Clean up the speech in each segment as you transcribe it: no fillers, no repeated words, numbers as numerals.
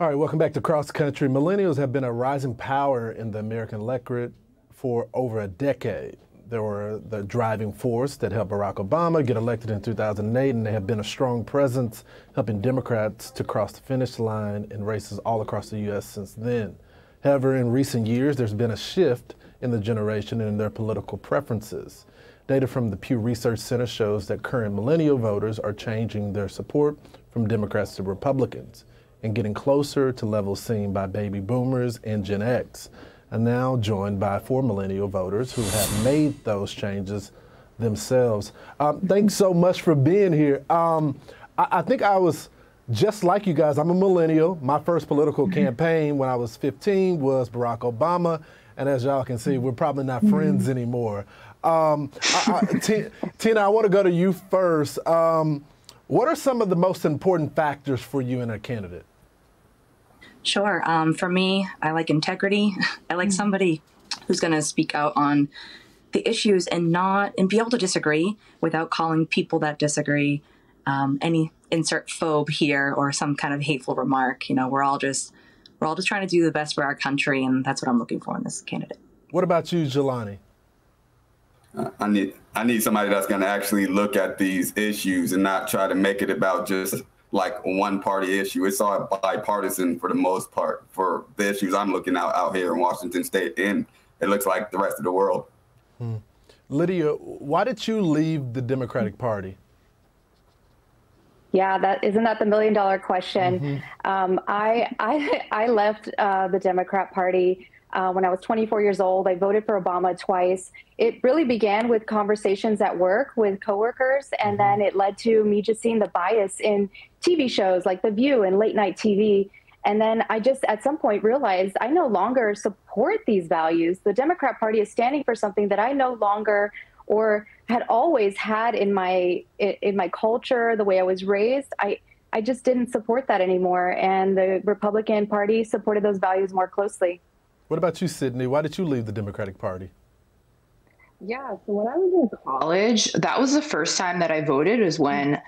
All right, welcome back to Cross Country. Millennials have been a rising power in the American electorate for over a decade. They were the driving force that helped Barack Obama get elected in 2008, and they have been a strong presence helping Democrats to cross the finish line in races all across the U.S. since then. However, in recent years, there's been a shift in the generation and in their political preferences. Data from the Pew Research Center shows that current millennial voters are changing their support from Democrats to Republicans and getting closer to levels seen by baby boomers and Gen X. I'm now joined by four millennial voters who have made those changes themselves. Thanks so much for being here. I think I was just like you guys. I'm a millennial. My first political campaign when I was 15 was Barack Obama. And as y'all can see, we're probably not friends anymore. Tina, I want to go to you first. What are some of the most important factors for you in a candidate? Sure. For me, I like integrity. I like somebody who's going to speak out on the issues and be able to disagree without calling people that disagree any insert phobe here or some kind of hateful remark. You know, we're all just trying to do the best for our country, and that's what I'm looking for in this candidate. What about you, Jelani? I need somebody that's going to actually look at these issues and not try to make it about just like one party issue. It's all bipartisan for the most part for the issues I'm looking out here in Washington state, and it looks like the rest of the world. Lydia, why did you leave the Democratic Party? Yeah, isn't that the million-dollar question? Mm-hmm. I left the Democrat Party when I was 24 years old. I voted for Obama twice. It really began with conversations at work with coworkers, and then it led to me just seeing the bias in TV shows like The View and late night TV. And then I just at some point realized I no longer support these values. The Democrat Party is standing for something that I no longer or had always had in my culture, the way I was raised. I just didn't support that anymore. And the Republican Party supported those values more closely. What about you, Sydney? Why did you leave the Democratic Party? Yeah, so when I was in college, that was the first time that I voted was when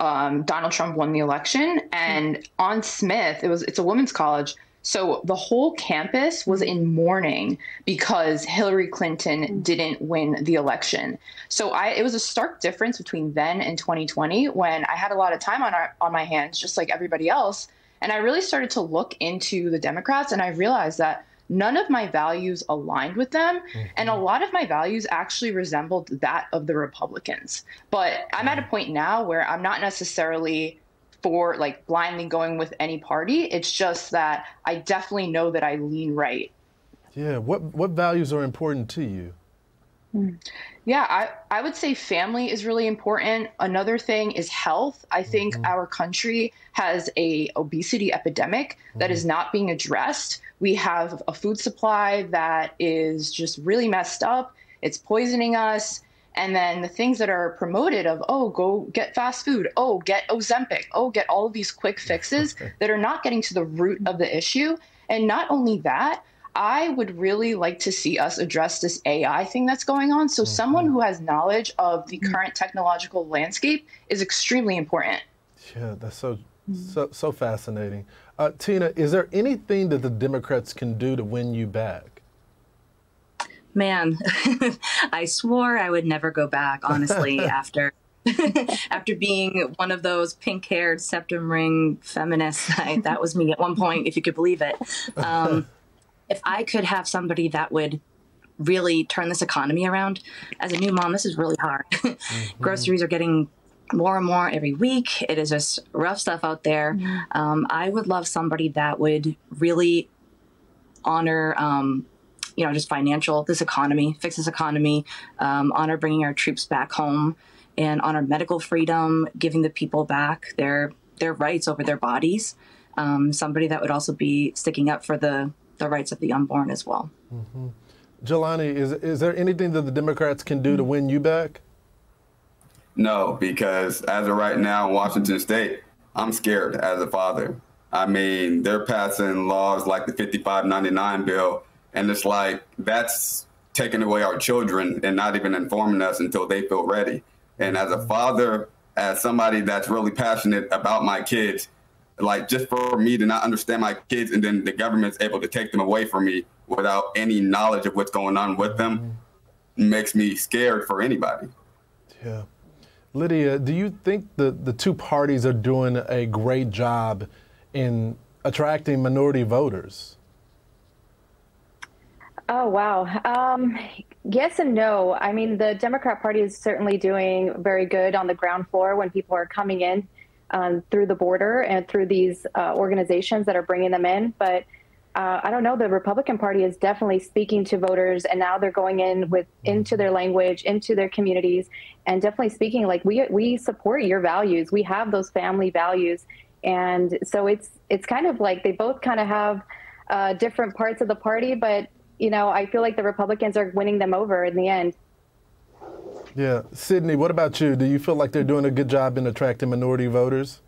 Donald Trump won the election. And on Smith, it's a women's college. So the whole campus was in mourning because Hillary Clinton didn't win the election. So it was a stark difference between then and 2020 when I had a lot of time on my hands, just like everybody else. And I really started to look into the Democrats, and I realized that none of my values aligned with them. And a lot of my values actually resembled that of the Republicans. But I'm at a point now where I'm not necessarily for like blindly going with any party. It's just that I definitely know that I lean right. Yeah. What values are important to you? Yeah, I would say family is really important. Another thing is health. I think our country has an obesity epidemic that is not being addressed. We have a food supply that is just really messed up. It's poisoning us. And then the things that are promoted of, oh, go get fast food. Oh, get Ozempic. Oh, get all of these quick fixes that are not getting to the root of the issue. And not only that, I would really like to see us address this AI thing that's going on. So someone who has knowledge of the current technological landscape is extremely important. Yeah, that's so fascinating. Tina, is there anything that the Democrats can do to win you back? Man, I swore I would never go back, honestly, after being one of those pink-haired, septum-ring feminists. That was me at one point, if you could believe it. If I could have somebody that would really turn this economy around, as a new mom, this is really hard. Groceries are getting more and more every week. It is just rough stuff out there. I would love somebody that would really honor, you know, just this economy, fix this economy, honor bringing our troops back home, and honor medical freedom, giving the people back their rights over their bodies. Somebody that would also be sticking up for the rights of the unborn as well. Jelani, is there anything that the Democrats can do to win you back? No, because as of right now in Washington state, I'm scared as a father. I mean, they're passing laws like the 5599 bill, and it's like that's taking away our children and not even informing us until they feel ready. And as a father, as somebody that's really passionate about my kids, like, just for me to not understand my kids, and then the government's able to take them away from me without any knowledge of what's going on with them, makes me scared for anybody. Yeah. Lydia, do you think the two parties are doing a great job in attracting minority voters? Oh, wow. Yes and no. I mean, the Democrat Party is certainly doing very good on the ground floor when people are coming in through the border and through these organizations that are bringing them in. But I don't know. The Republican Party is definitely speaking to voters, and now they're going in with into their language, into their communities, and definitely speaking like, we support your values. We have those family values. And so it's kind of like they both kind of have different parts of the party, but you know, I feel like the Republicans are winning them over in the end. Yeah. Sydney, what about you? Do you feel like they're doing a good job in attracting minority voters?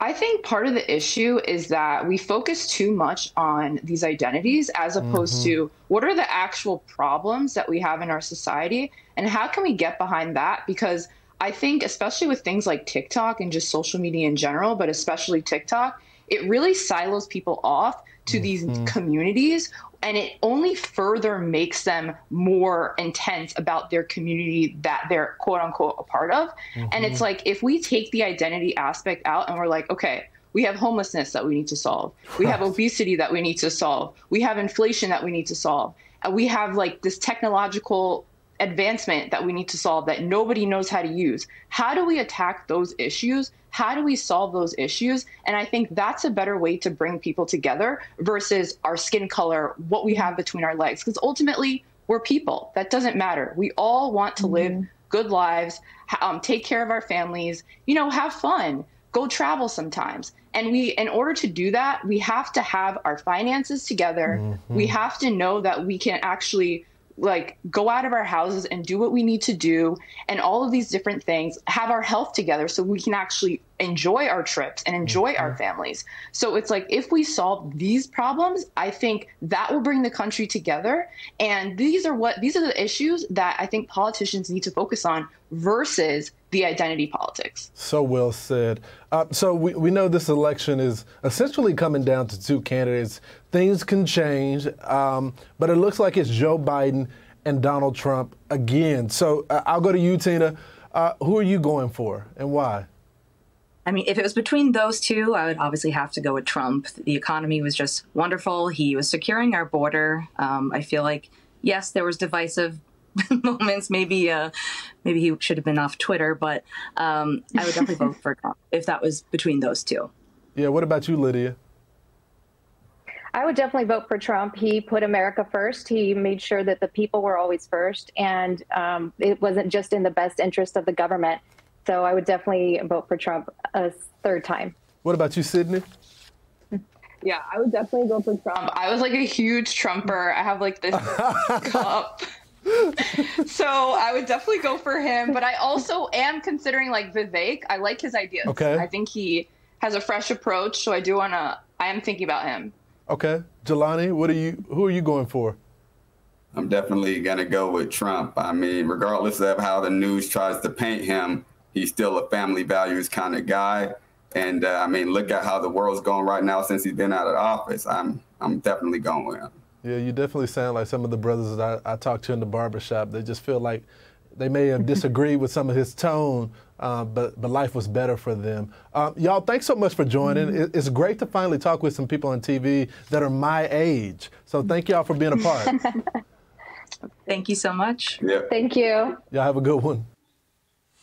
I think part of the issue is that we focus too much on these identities as opposed to what are the actual problems that we have in our society and how can we get behind that? Because I think, especially with things like TikTok and just social media in general, but especially TikTok, it really silos people off to these communities, and it only further makes them more intense about their community that they're quote unquote a part of. And it's like, if we take the identity aspect out and we're like, okay, we have homelessness that we need to solve. We have obesity that we need to solve. We have inflation that we need to solve. And we have like this technological advancement that we need to solve that nobody knows how to use. How do we attack those issues? How do we solve those issues? And I think that's a better way to bring people together versus our skin color, what we have between our legs. Because ultimately, we're people. That doesn't matter. We all want to live good lives, take care of our families, you know, have fun, go travel sometimes. And we, in order to do that, we have to have our finances together. We have to know that we can actually like go out of our houses and do what we need to do and all of these different things, have our health together so we can actually enjoy our trips and enjoy our families. So it's like, if we solve these problems, I think that will bring the country together. And these are the issues that I think politicians need to focus on versus the identity politics. So well said. So we know this election is essentially coming down to two candidates. Things can change, but it looks like it's Joe Biden and Donald Trump again. So I'll go to you, Tina. Who are you going for and why? I mean, if it was between those two, I would obviously have to go with Trump. The economy was just wonderful. He was securing our border. I feel like, yes, there was divisive moments. Maybe maybe he should have been off Twitter, but I would definitely vote for Trump if that was between those two. Yeah. What about you, Lydia? I would definitely vote for Trump. He put America first. He made sure that the people were always first, and it wasn't just in the best interest of the government. So I would definitely vote for Trump a third time. What about you, Sydney? Yeah, I would definitely go for Trump. I was like a huge Trumper. I have like this cup. So I would definitely go for him. But I also am considering like Vivek. I like his ideas. Okay. I think he has a fresh approach. So I am thinking about him. Okay. Jelani, who are you going for? I'm definitely going to go with Trump. I mean, regardless of how the news tries to paint him, he's still a family values kind of guy. And I mean, look at how the world's going right now since he's been out of office. I'm definitely going with him. Yeah, you definitely sound like some of the brothers that I talked to in the barbershop. They just feel like they may have disagreed with some of his tone, but life was better for them. Y'all, thanks so much for joining. It's great to finally talk with some people on TV that are my age. So thank y'all for being a part. Thank you so much. Yeah. Thank you. Y'all have a good one.